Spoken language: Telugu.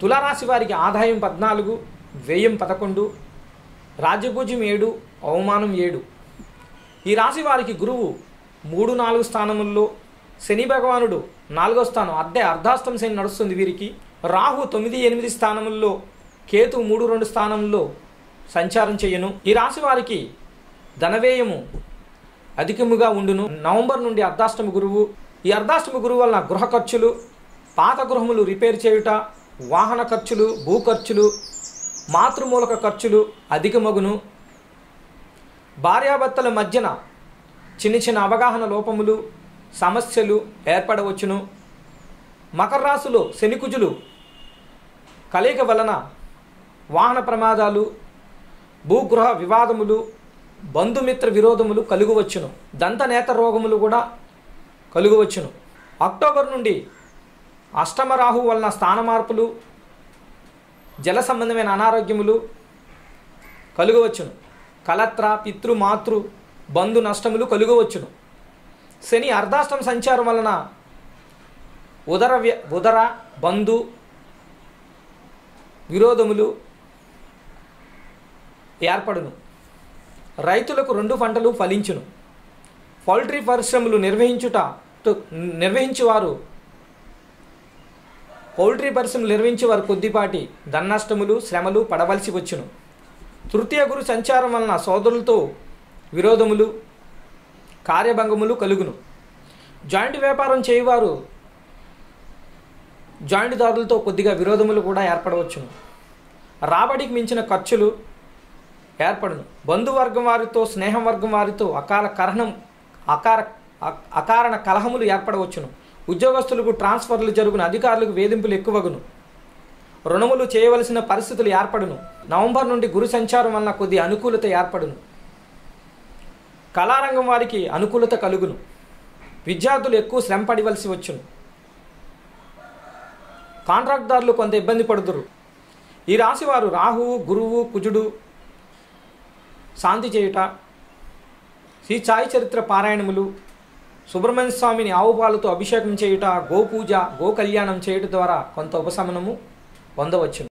తులారాశి వారికి ఆదాయం 14, వ్యయం 11, రాజభూజ్యం 7, అవమానం 7. ఈ రాశి వారికి గురువు 3, 4 స్థానముల్లో, శని భగవానుడు 4వ స్థానం అర్ధాష్టమ శని నడుస్తుంది. వీరికి రాహు 9, 8 స్థానముల్లో, కేతు 3, 2 స్థానంలో సంచారం చేయను. ఈ రాశి వారికి ధనవ్యయము అధికముగా ఉండును. నవంబర్ నుండి అర్ధాష్టమ గురువు, ఈ అర్ధాష్టమ గురువు వలన గృహ ఖర్చులు, పాత గృహములు రిపేర్ చేయుట, వాహన ఖర్చులు, భూ ఖర్చులు, మాతృమూలక ఖర్చులు అధికమగును. భార్యాభర్తల మధ్యన చిన్న చిన్న అవగాహన లోపములు, సమస్యలు ఏర్పడవచ్చును. మకర రాశిలో శనికుజులు కలయిక వలన వాహన ప్రమాదాలు, భూగృహ వివాదములు, బంధుమిత్ర విరోధములు కలుగవచ్చును. దంతనేత్ర రోగములు కూడా కలుగవచ్చును. అక్టోబర్ నుండి అష్టమ రాహు వలన స్థాన మార్పులు, జల సంబంధమైన అనారోగ్యములు కలుగవచ్చును. కలత్ర, పితృ, మాతృ, బంధు నష్టములు కలుగవచ్చును. శని అర్ధాష్టమ సంచారం వలన ఉదర బంధు విరోధములు ఏర్పడును. రైతులకు 2 పంటలు ఫలించును. పౌల్ట్రీ పరిశ్రమలు నిర్వహించువారు పౌల్ట్రీ పరిశ్రమలు నిర్వహించేవారు కొద్దిపాటి ధననష్టములు, శ్రమలు పడవలసి వచ్చును. తృతీయ గురు సంచారం వలన సోదరులతో విరోధములు, కార్యభంగములు కలుగును. జాయింట్ వ్యాపారం చేయువారు జాయింట్దారులతో కొద్దిగా విరోధములు కూడా ఏర్పడవచ్చును. రాబడికి మించిన ఖర్చులు ఏర్పడును. బంధువర్గం వారితో, స్నేహం వర్గం వారితో అకారణ కలహములు ఏర్పడవచ్చును. ఉద్యోగస్తులకు ట్రాన్స్ఫర్లు జరుగును. అధికారులకు వేధింపులు ఎక్కువగును. రుణములు చేయవలసిన పరిస్థితులు ఏర్పడును. నవంబర్ నుండి గురు సంచారం వలన కొద్ది అనుకూలత ఏర్పడును. కళారంగం వారికి అనుకూలత కలుగును. విద్యార్థులు ఎక్కువ శ్రమ పడవలసి వచ్చును. కాంట్రాక్ట్దారులు కొంత ఇబ్బంది పడుదురు. ఈ రాశివారు రాహువు, గురువు, కుజుడు శాంతి చేయుట, శ్రీ సాయి చరిత్ర పారాయణములు, సుబ్రహ్మణ్య స్వామిని ఆవుపాలతో అభిషేకం చేయుట, గోపూజ, గోకల్యాణం చేయుట ద్వారా కొంత ఉపశమనము పొందవచ్చు.